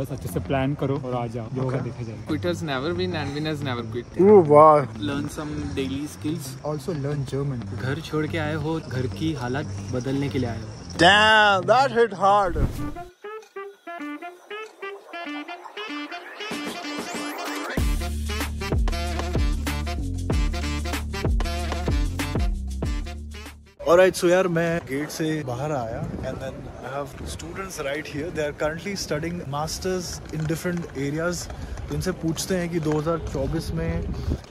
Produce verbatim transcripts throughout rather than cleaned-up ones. बस अच्छे से प्लान करो और आ जाओ, जो होगा देखा जाएगा। Quitters never win and winners never quit. Oh wow. Learn some daily skills. Also learn German. घर छोड़ के आए हो, घर की हालत बदलने के लिए आए हो। Damn, that hit hard. Alright, so यार मैं गेट से बाहर आया and then I have students right here. They are currently studying masters in different areas. तो इनसे पूछते हैं कि दो हज़ार चौबीस में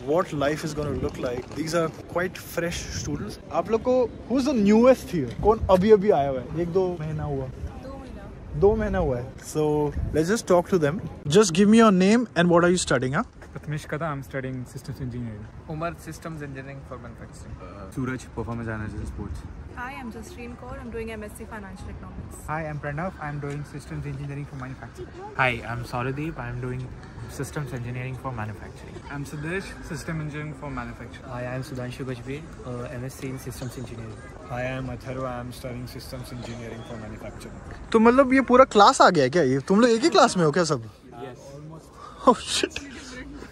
what life is going to look like. These are quite fresh students. आप लोग को who's the newest here? कौन अभी अभी आया हुआ है? एक दो महीना हुआ दो महीना दो महीना हुआ है. So let's just talk to them. Just give me your name and what are you studying? huh? Prathamesh Kada, I'm studying systems engineering. Umar, systems engineering for manufacturing. Uh, Suraj, performance analysis sports. Hi, I'm Jastreen Kaur. I'm doing M S C financial economics. Hi, I'm Pranav. I'm doing systems engineering for manufacturing. Hi, I'm Sauradeep. I'm doing systems engineering for manufacturing. I'm Sudesh, system engineering for manufacturing. Hi, I'm Sudhanshu Gajbir, uh, M S C in systems engineering. Hi, I'm Atharva. I'm studying systems engineering for manufacturing. तो मतलब ये पूरा class आ गया क्या? ये तुम लोग एक ही class में हो क्या सब? Yes. Oh shit.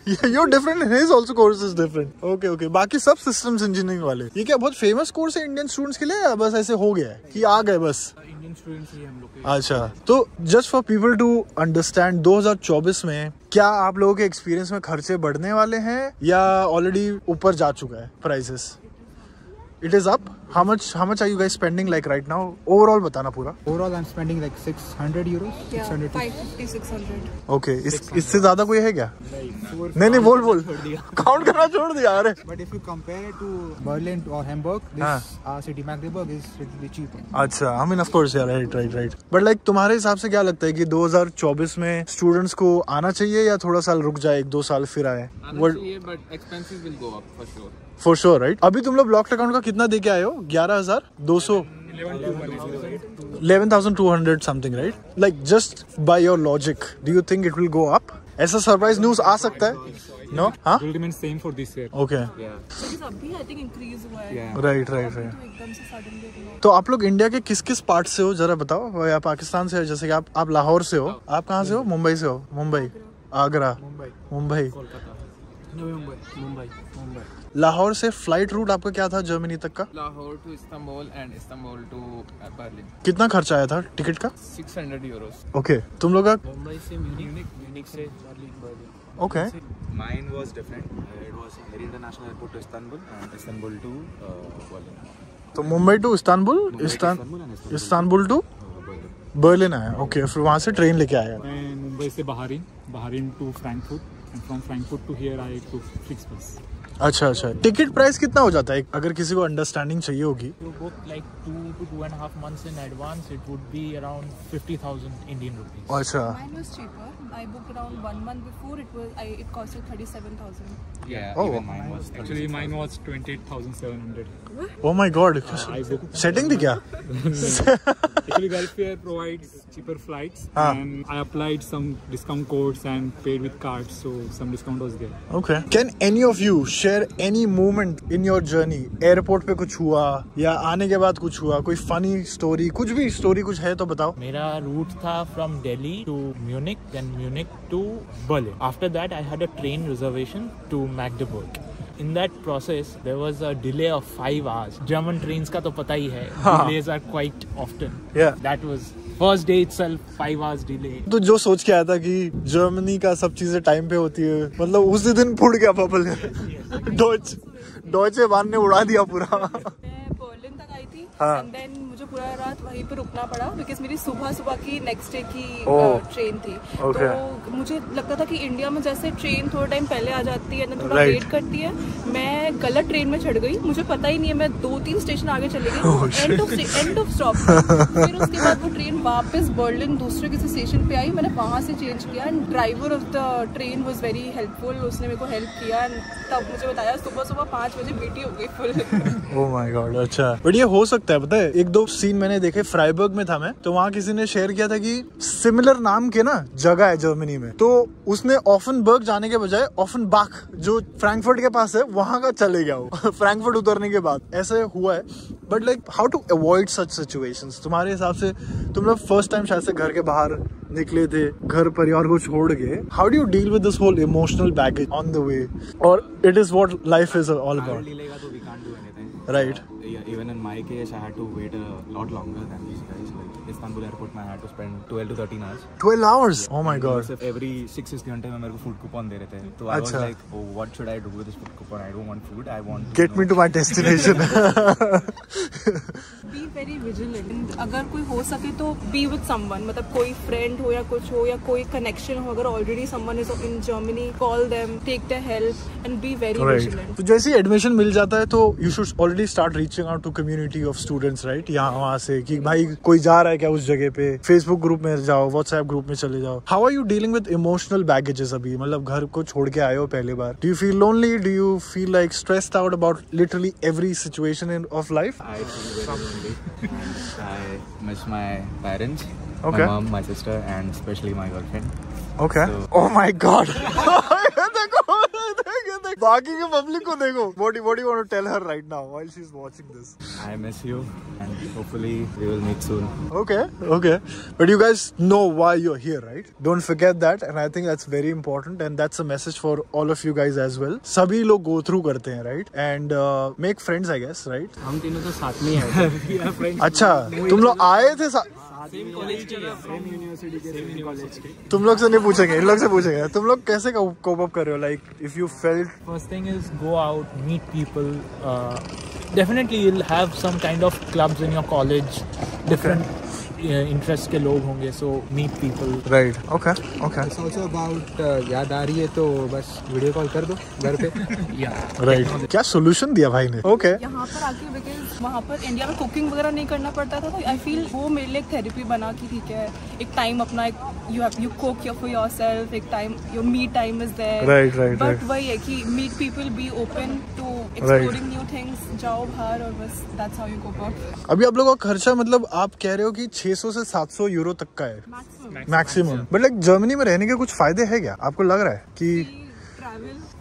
Yeah, you're different and his also course is different. Okay, okay. बाकी सब systems engineering वाले। ये क्या बहुत famous course है Indian students के लिए या बस ऐसे हो गया है कि आ गए बस? Indian students ही हम लोग। अच्छा, तो just for people to understand दो हज़ार चौबीस में क्या आप लोगों के experience में खर्चे बढ़ने वाले हैं या already ऊपर जा चुका है prices? It is up. How much? How much are you guys spending like right now? Overall, बताना पूरा. Overall, I'm spending like six hundred euros. Yeah, five fifty, six hundred. Okay. इस इससे ज़्यादा कोई है क्या? नहीं. नहीं नहीं बोल बोल. Count करना छोड़ दिया यार. But if you compare it to Berlin or Hamburg, this city Magdeburg is relatively cheaper. अच्छा, I mean of course यार, right right right. But like तुम्हारे हिसाब से क्या लगता है कि दो हज़ार चौबीस में स्टूडेंट्स को आना चाहिए या थोड़ा साल रुक जाए, एक दो साल फिर आए? आना चाहिए, but expenses will go up for sure. For sure, right? अभी तुम लोग ब्लॉक्ड अकाउंट का कितना दे के आए हो? ग्यारह हज़ार दो सौ, eleven thousand two hundred something, right? Like just by your logic, do you think it will go up? ऐसा सरप्राइज न्यूज आ सकता है? No? हाँ? Will remain same for this year. Okay. Because अभी I think increase हुआ है. Right, right, right. तो आप लोग इंडिया के किस किस पार्ट से हो जरा बताओ? या पाकिस्तान से हो, जैसे कि आप आप लाहौर से हो, आप कहाँ से हो? मुंबई से हो? मुंबई, आगरा, मुंबई, मुंबई, मुंबई. लाहौर से फ्लाइट रूट आपका क्या था जर्मनी तक का? Lahore to Istanbul and Istanbul to Berlin. कितना खर्चा आया था टिकट का? six hundred Euros. ओके, तुम लोग का? मुंबई से म्यूनिक, म्यूनिक से Berlin, Berlin. Okay. Mine was different. It was her international airport to Istanbul and Istanbul to Berlin. तो Mumbai to Istanbul, Istanbul to Berlin आया. ओके, फिर वहाँ से ट्रेन लेके आया. मैं मुंबई से Bahrain, Bahrain to Frankfurt and from Frankfurt to here I to fix bus. अच्छा अच्छा, टिकट प्राइस कितना हो जाता है अगर किसी को अंडरस्टैंडिंग चाहिए होगी? You book like two to two and half months in advance, it would be around fifty thousand Indian rupees. अच्छा, mine was cheaper. I book around one month before, it was I it costed thirty-seven thousand. Yeah, even mine was actually mine was twenty-eight thousand seven hundred. Oh my god, setting थी क्या? Actually Gulf Air provides cheaper flights and I applied some discount codes and paid with card, so some discount was there. Okay, can any of you share any moment in your journey? Airport पे कुछ हुआ या आने के बाद कुछ हुआ, कोई फनी स्टोरी, कुछ भी स्टोरी कुछ है तो बताओ. मेरा रूट था from Delhi to Munich, then Munich to Berlin. After that I had a train reservation to Magdeburg. In that process, there was a delay of five hours. German trains का तो पता ही है, delays are quite often. Yeah. That was first day itself five hours delay. तो जो सोच के आया था कि जर्मनी का सब चीजें टाइम पे होती है, मतलब उसी दिन फूट गया बबल. डॉच डॉचे बान ने उड़ा दिया पूरा. हाँ. And then मुझे पूरा रात वहीं पे रुकना पड़ा बिकॉज मेरी सुबह सुबह की नेक्स्ट डे की ट्रेन थी. okay. तो मुझे लगता था कि इंडिया में जैसे ट्रेन थोड़ा टाइम पहले आ जाती है ना, थोड़ा वेट right. करती है. मैं गलत ट्रेन में चढ़ गई, मुझे पता ही नहीं है, मैं दो तीन स्टेशन आगे चली गई. End of end of stop. फिर उसके बाद वो ट्रेन वापस बर्लिन दूसरे किसी स्टेशन पे आई, मैंने वहाँ से चेंज किया. And driver of the train was very helpful, उसने मेरे को हेल्प किया. एंड तब मुझे बताया सुबह सुबह पाँच बजे बेटी हो गई फुल. Oh my god. अच्छा, बट ये हो सकता है, पता है, एक दो सीन मैंने देखे, फ्राइबर्ग में था मैं, तो वहाँ किसी ने शेयर किया था कि सिमिलर नाम के ना जगह है जर्मनी में, तो उसने ऑफनबर्ग जाने के बजाय ऑफनबाख जो फ्रैंकफर्ट के पास है वहाँ का चले गया वो फ्रैंकफर्ट उतरने के बाद। ऐसे हुआ है, but like how to avoid such situations. तुम्हारे हिसाब से तुम लोग फर्स्ट टाइम शायद से घर के बाहर निकले थे, घर परिवार को छोड़ के, how do you deal with this whole emotional baggage on the way, और it is what life is all about, right? Yeah, even in my case, I had to wait a lot longer than these guys. Like Istanbul airport, I had to spend twelve to thirteen hours. twelve hours? Yeah. Oh my God! Every six six घंटे में मेरे को food coupon दे रहे थे. So I was like, oh, what should I do with this food coupon? I don't want food. I want to get me to my destination. Be very vigilant. अगर कोई हो सके तो be with someone. मतलब कोई friend हो या कुछ हो या कोई connection हो. अगर already someone is in Germany, call them, take their help, and be very vigilant. तो जैसे admission मिल जाता है तो you should already start reaching out to community of students, right? यहाँ वहाँ से कि भाई कोई जा रहा है क्या उस जगह पे, Facebook ग्रुप में जाओ, WhatsApp ग्रुप में चले जाओ। How are you dealing with emotional baggages अभी? मतलब घर को छोड़ के आए हो पहले बार। Do you feel lonely? Do you feel like stressed out about literally every situation in of life? I feel very lonely. I miss my parents, okay. My mom, my sister, and especially my girlfriend. Okay. So... Oh my God. बाकी के public को देखो, what what you want to tell her right now while she's watching this? I miss you and hopefully we will meet soon. Okay, okay, but you guys know why you're here, right? Don't forget that, and I think that's very important, and that's a message for all of you guys as well. सभी लोग go through करते हैं, right? And uh, make friends, I guess, right? हम तीनों तो साथ में आए थे। अच्छा, तुम लोग आए थे साथ? सेम कॉलेज के, सेम यूनिवर्सिटी के, सेम कॉलेज के। तुम लोग से नहीं पूछेंगे, इन लोग से पूछेंगे। तुम लोग कैसे कोप अप कर रहे हो? Like if you felt, first thing is go out, meet people. Definitely you will have some kind of clubs in your college, different interest के लोग होंगे, so meet people, right? Okay, okay. सोचो about याद आ रही है तो बस वीडियो कॉल कर दो घर पे, या राइट? क्या सोल्यूशन दिया भाई ने। ओके, यहाँ पर आके बिकॉज वहाँ पर इंडिया में कुकिंग वगैरह नहीं करना पड़ता था, तो आई फील वो मेरे लिए थेरेपी बना कि ठीक है, एक टाइम अपना, एक you have you cook your for yourself, एक time your me time is there, right? Right, but वही है कि meet people, be open to exploring new things, जाओ बाहर और बस that's how you cope up. अभी आप लोगों का खर्चा, मतलब आप कह रहे हो कि छह सौ से सात सौ यूरो तक का है मैक्सिमम, बट लाइक जर्मनी में रहने के कुछ फायदे है क्या? आपको लग रहा है कि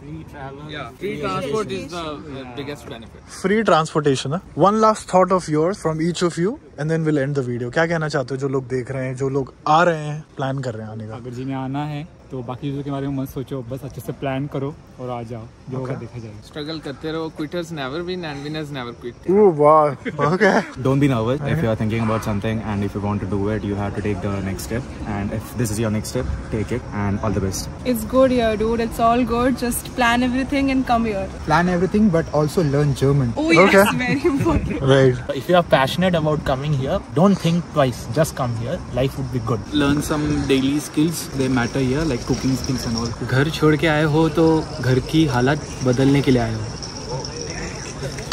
free travel, yeah, free transport is the uh, biggest benefit. Free transportation, huh? One last thought of yours from each of you, and then we'll end the video. क्या कहना चाहते हो जो लोग देख रहे हैं, जो लोग आ रहे हैं, प्लान कर रहे हैं आने का? अगर जी में आना है तो बाकी चीजों के बारे में मत सोचो, बस अच्छे से प्लान करो और आ जाओ, जो होगा देखा जाएगा। स्ट्रगल करते रहो, quitters never win and winners never quit. Oh वाह, okay. Don't be nervous if you are thinking about something, and if you want to do it you have to take the next step, and if this is your next step, take it, and all the best. It's good here dude, it's all good, just plan everything and come here. Plan everything but also learn German. Oh yes, okay. Very important. Right. If you are passionate about coming here, don't think twice, just come here. Life would be good. Learn some daily skills, they matter here, like cooking skills and all. घर छोड़ के आए हो तो घर की हालत बदलने के लिए आए हो।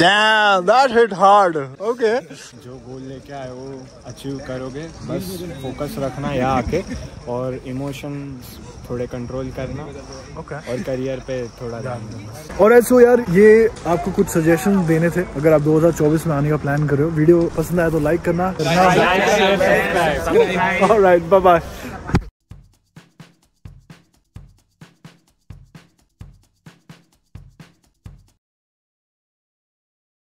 Damn, that hit hard. Okay. जो गोल लेके आए वो अचीव करोगे, बस फोकस रखना यहाँ आके, और इमोशंस थोड़े कंट्रोल करना, okay. और करियर पे थोड़ा ध्यान देना। और ऐसो यार, ये आपको कुछ सजेशन देने थे अगर आप दो हज़ार चौबीस में आने का प्लान कर रहे हो। वीडियो पसंद आया तो लाइक करना।